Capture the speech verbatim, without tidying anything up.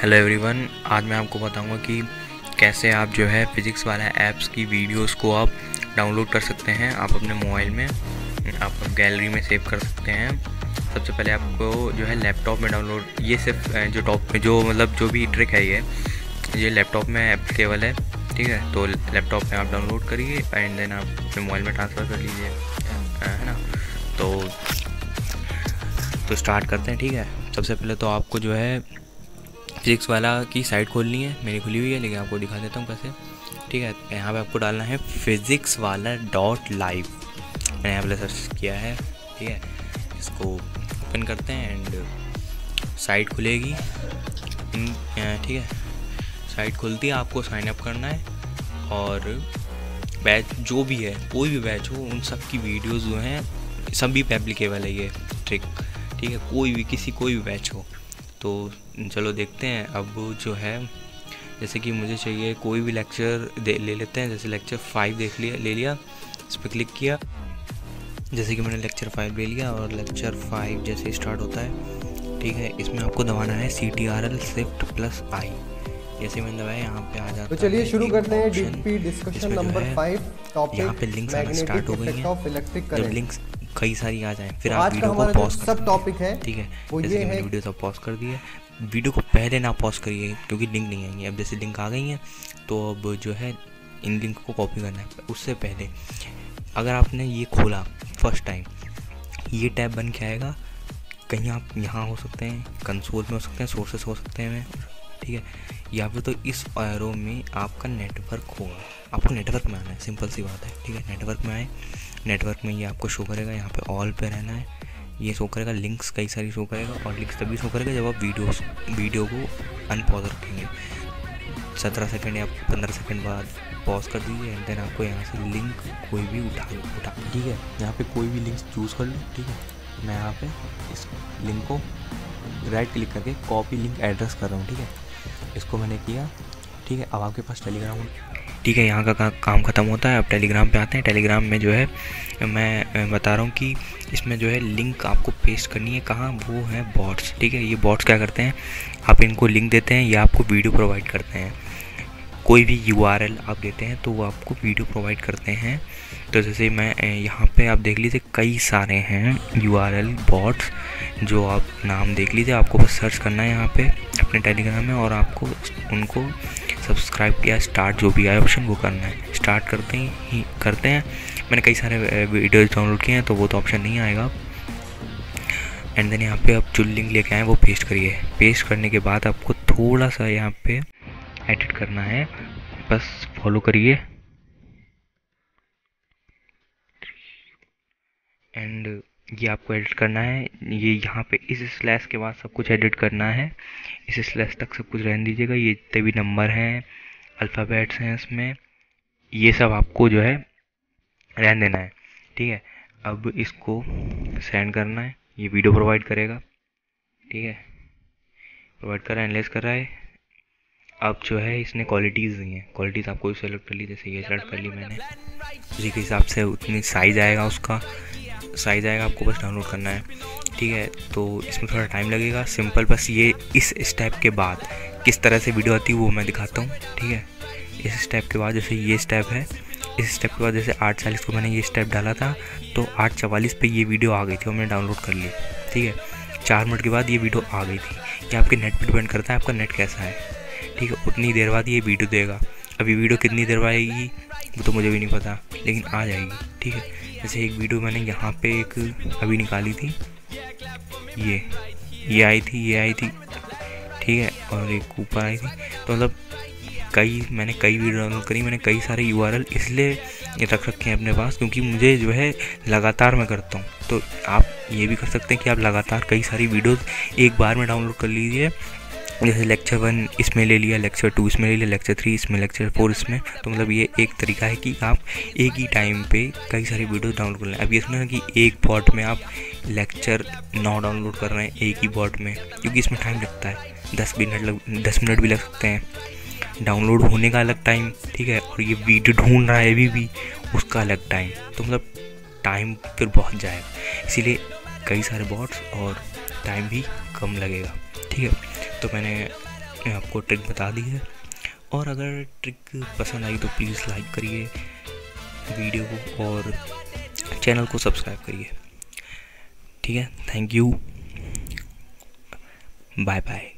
Hello everyone, आज मैं आपको बताऊंगा कि कैसे आप जो है फिज़िक्स वाला ऐप्स की वीडियोस को आप डाउनलोड कर सकते हैं। आप अपने मोबाइल में आप गैलरी में सेव कर सकते हैं। सबसे पहले आपको जो है लैपटॉप में डाउनलोड, ये सिर्फ जो टॉप में जो मतलब जो भी ट्रिक है ये ये लैपटॉप में एप्लीकेबल है, ठीक है। तो लैपटॉप में आप डाउनलोड करिए एंड देन आप अपने मोबाइल में ट्रांसफ़र कर लीजिए, है ना। तो तो स्टार्ट करते हैं, ठीक है। सबसे पहले तो आपको जो है फिज़िक्स वाला की साइट खोलनी है। मेरी खुली हुई है लेकिन आपको दिखा देता हूँ कैसे, ठीक है। यहाँ पे आपको डालना है फिज़िक्स वाला डॉट लाइव, मैंने यहाँ पर सर्च किया है, ठीक है। इसको ओपन करते हैं एंड साइट खुलेगी, ठीक है। साइट खुलती है, आपको साइन अप करना है और बैच जो भी है, कोई भी बैच हो, उन सब की वीडियोज़ जो हैं सभी पे एप्लीकेबल है ये ट्रिक, ठीक है। कोई भी किसी कोई भी बैच हो। तो चलो देखते हैं। अब जो है जैसे कि मुझे चाहिए कोई भी लेक्चर ले लेते हैं। जैसे लेक्चर फाइव देख लिया ले लिया इस पर क्लिक किया। जैसे कि मैंने लेक्चर फाइव ले लिया और लेक्चर फाइव जैसे स्टार्ट होता है, ठीक है। इसमें आपको दबाना है C T R L shift plus I. जैसे मैंने दबाया यहाँ पे आ जाता है। तो चलिए शुरू करते हैं DP discussion number five. Topic यहाँ पे लिंक्स आना स्टार्ट हो गई हैं, लिंक्स कई सारी आ जाएं। फिर आप वीडियो को पॉज कर सकते हैं, ठीक है। जैसे मैंने वीडियो सब पॉज कर दिया है। वीडियो को पहले ना पॉज करिए क्योंकि लिंक नहीं आएंगे। अब जैसे लिंक आ गई हैं तो अब जो है इन लिंक को कॉपी करना है। उससे पहले अगर आपने ये खोला फर्स्ट टाइम, ये टैब बन के आएगा। कहीं आप यहाँ हो सकते हैं, कंसोल में हो सकते हैं, सोर्सेस हो सकते हैं, ठीक है। या फिर तो इस एरो में आपका नेटवर्क होगा, आपको नेटवर्क में आना है। सिंपल सी बात है, ठीक है। नेटवर्क में आए, नेटवर्क में ये आपको शो करेगा, यहाँ पे ऑल पे रहना है। ये शो करेगा लिंक्स, कई सारी शो करेगा। और लिंक्स तभी शो करेगा जब आप वीडियोस वीडियो को अनपॉज रखेंगे। सत्रह सेकंड या पंद्रह सेकंड बाद पॉज कर दीजिए एंड देन आपको यहाँ से लिंक कोई भी उठा उठा ठीक है। यहाँ पर कोई भी लिंक चूज़ कर लो, ठीक है। मैं यहाँ पर इस लिंक को राइट क्लिक करके कॉपी लिंक एड्रेस कर रहा हूँ, ठीक है। इसको मैंने किया, ठीक है। अब आपके पास टेलीग्राम, ठीक है। यहाँ का, का काम ख़त्म होता है। अब टेलीग्राम पे आते हैं। टेलीग्राम में जो है मैं बता रहा हूँ कि इसमें जो है लिंक आपको पेस्ट करनी है। कहाँ? वो है बॉट्स, ठीक है। ये बॉट्स क्या करते हैं, आप इनको लिंक देते हैं या आपको वीडियो प्रोवाइड करते हैं। कोई भी यू आर एल आप देते हैं तो वो आपको वीडियो प्रोवाइड करते हैं। तो जैसे मैं यहाँ पे आप देख लीजिए कई सारे हैं यू आर एल बॉट्स, जो आप नाम देख लीजिए। आपको बस सर्च करना है यहाँ पे अपने टेलीग्राम में और आपको उनको सब्सक्राइब या स्टार्ट जो भी आए ऑप्शन वो करना है। स्टार्ट करते ही करते हैं। मैंने कई सारे वीडियोज़ डाउनलोड किए हैं तो वो तो ऑप्शन नहीं आएगा। एंड देन यहाँ पर आप जो लिंक लेके आए वो पेस्ट करिए। पेस्ट करने के बाद आपको थोड़ा सा यहाँ पर एडिट करना है, बस फॉलो करिए एंड ये आपको एडिट करना है। ये यहाँ पे इस स्लैश के बाद सब कुछ एडिट करना है। इस स्लैश तक सब कुछ रहने दीजिएगा। ये जितने भी नंबर हैं, अल्फ़ाबेट्स हैं, इसमें ये सब आपको जो है रहने देना है, ठीक है। अब इसको सेंड करना है। ये वीडियो प्रोवाइड करेगा, ठीक है। प्रोवाइड कर रहा है, एनालाइज कर रहा है। अब जो है इसने क्वालिटीज़ नहीं है, क्वालिटीज़ आपको सेलेक्ट कर ली। जैसे ये सेलेक्ट कर ली मैंने, उसी के हिसाब से उतनी साइज़ आएगा, उसका साइज़ आएगा। आपको बस डाउनलोड करना है, ठीक है। तो इसमें थोड़ा टाइम लगेगा। सिंपल बस ये इस स्टेप के बाद किस तरह से वीडियो आती है वो मैं दिखाता हूँ, ठीक है। इस स्टेप के बाद जैसे ये स्टेप है, इस स्टेप के बाद जैसे आठ चालीस को मैंने ये स्टेप डाला था तो आठ चवालीस पर ये वीडियो आ गई थी और मैंने डाउनलोड कर ली, ठीक है। चार मिनट के बाद ये वीडियो आ गई थी। ये आपके नेट पर डिपेंड करता है, आपका नेट कैसा है, ठीक है। उतनी देर बाद ये वीडियो देगा। अब ये वीडियो कितनी देर बाद आएगी वो तो मुझे भी नहीं पता, लेकिन आ जाएगी, ठीक है। जैसे एक वीडियो मैंने यहाँ पे एक अभी निकाली थी, ये ये आई थी, ये आई थी, ठीक है। और एक ऊपर आई थी। तो मतलब कई मैंने कई वीडियो डाउनलोड करी। मैंने कई सारे यू आर एल इसलिए रख रखे हैं अपने पास क्योंकि मुझे जो है लगातार मैं करता हूँ। तो आप ये भी कर सकते हैं कि आप लगातार कई सारी वीडियोज़ एक बार में डाउनलोड कर लीजिए। जैसे लेक्चर वन इसमें ले लिया, लेक्चर टू इसमें ले लिया, लेक्चर थ्री इसमें, लेक्चर फोर इसमें। तो मतलब ये एक तरीका है कि आप एक ही टाइम पे कई सारी वीडियो डाउनलोड कर लें। अब ये सुना कि एक बॉट में आप लेक्चर नौ डाउनलोड कर रहे हैं एक ही बॉट में, क्योंकि इसमें टाइम लगता है। दस मिनट लग दस मिनट भी लग सकते हैं। डाउनलोड होने का अलग टाइम, ठीक है। और ये वीडियो ढूंढ रहा है अभी भी, उसका अलग टाइम। तो मतलब टाइम फिर बहुत जाएगा, इसीलिए कई सारे बॉट्स और टाइम भी कम लगेगा, ठीक है। तो मैंने आपने आपको ट्रिक बता दी है। और अगर ट्रिक पसंद आई तो प्लीज़ लाइक करिए वीडियो को और चैनल को सब्सक्राइब करिए। ठीक है, थैंक यू, बाय बाय।